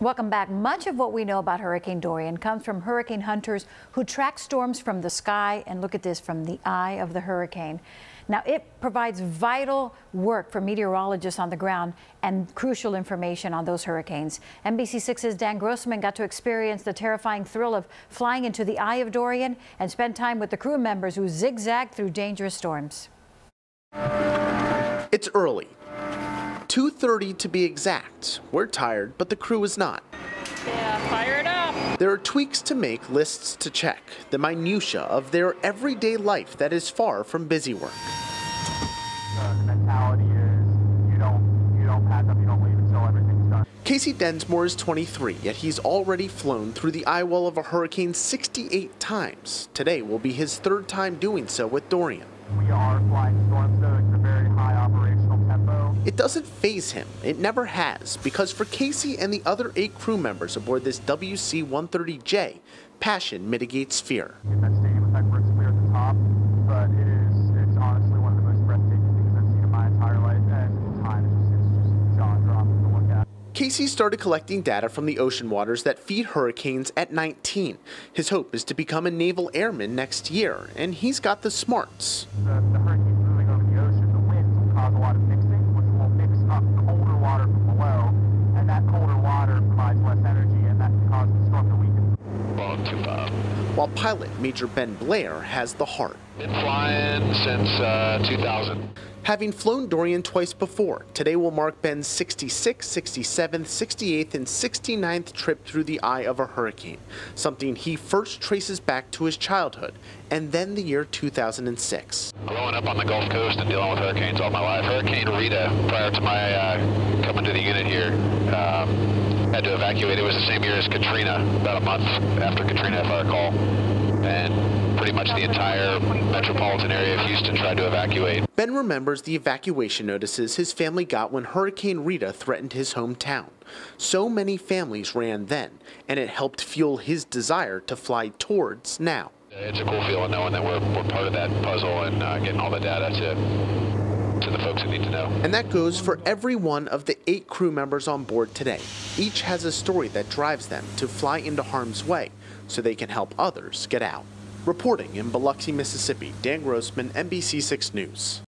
Welcome back. Much of what we know about Hurricane Dorian comes from hurricane hunters who track storms from the sky and look at this from the eye of the hurricane. Now, it provides vital work for meteorologists on the ground and crucial information on those hurricanes. NBC6's Dan Grossman got to experience the terrifying thrill of flying into the eye of Dorian and spend time with the crew members who zigzagged through dangerous storms. It's early. 2:30 to be exact. We're tired, but the crew is not. Yeah, fire it up. There are tweaks to make, lists to check, the minutia of their everyday life that is far from busy work. The mentality is you don't pack up, you don't leave until everything's done. Casey Densmore is 23, yet he's already flown through the eye well of a hurricane 68 times. Today will be his third time doing so with Dorian. We are flying storms, though. It's a very high operational tempo. It doesn't faze him. It never has, because for Casey and the other 8 crew members aboard this WC-130J, passion mitigates fear. That stadium effect works clear at the top, but it's honestly one of the most breathtaking things I've seen in my entire life, and in time it's just jaw-dropping to look at. Casey started collecting data from the ocean waters that feed hurricanes at 19. His hope is to become a naval airman next year, and he's got the smarts. The hurricane's moving over the ocean, the winds will cause a lot of mixing, which will mix up colder water from below, and that colder water provides less energy, and that can cause the storm to weaken. While pilot Major Ben Blair has the heart. Been flying since 2000. Having flown Dorian twice before, today will mark Ben's 66th, 67th, 68th, and 69th trip through the eye of a hurricane, something he first traces back to his childhood, and then the year 2006. Growing up on the Gulf Coast and dealing with hurricanes all my life, Hurricane Rita, prior to my coming to the unit here, had to evacuate. It was the same year as Katrina, about a month after Katrina, if I recall, and pretty much the entire metropolitan area of Houston tried to evacuate. Ben remembers the evacuation notices his family got when Hurricane Rita threatened his hometown. So many families ran then, and it helped fuel his desire to fly towards now. It's a cool feeling knowing that we're part of that puzzle and getting all the data to the folks who need to know. And that goes for every one of the 8 crew members on board today. Each has a story that drives them to fly into harm's way so they can help others get out. Reporting in Biloxi, Mississippi, Dan Grossman, NBC6 News.